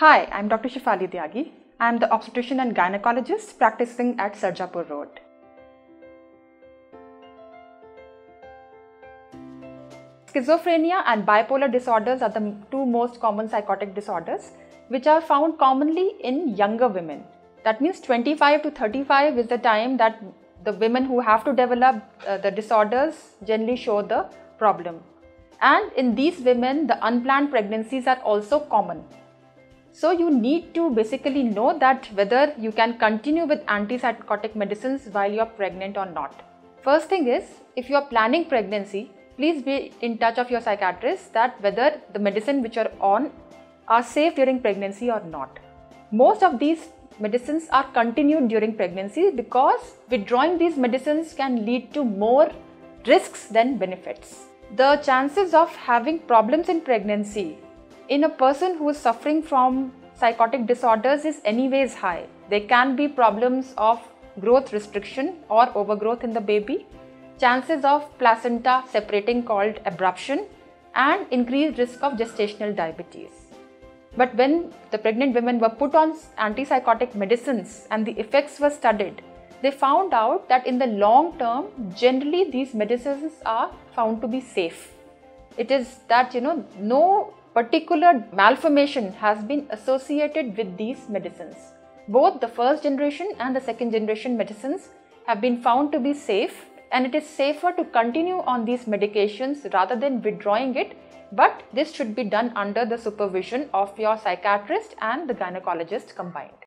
Hi, I'm Dr. Shefali Tyagi. I'm the obstetrician and gynecologist practicing at Sarjapur Road. Schizophrenia and bipolar disorders are the two most common psychotic disorders, which are found commonly in younger women. That means 25 to 35 is the time that the women who have to develop the disorders generally show the problem. And in these women, the unplanned pregnancies are also common. So you need to basically know that whether you can continue with antipsychotic medicines while you are pregnant or not. First thing is, if you are planning pregnancy, please be in touch of your psychiatrist that whether the medicine which are on are safe during pregnancy or not. Most of these medicines are continued during pregnancy because withdrawing these medicines can lead to more risks than benefits. The chances of having problems in pregnancy in a person who is suffering from psychotic disorders is anyways high. There can be problems of growth restriction or overgrowth in the baby, chances of placenta separating called abruption, and increased risk of gestational diabetes. But when the pregnant women were put on antipsychotic medicines and the effects were studied, they found out that in the long term, generally these medicines are found to be safe. It is that, no particular malformation has been associated with these medicines. Both the first generation and the second generation medicines have been found to be safe, and it is safer to continue on these medications rather than withdrawing it. But this should be done under the supervision of your psychiatrist and the gynecologist combined.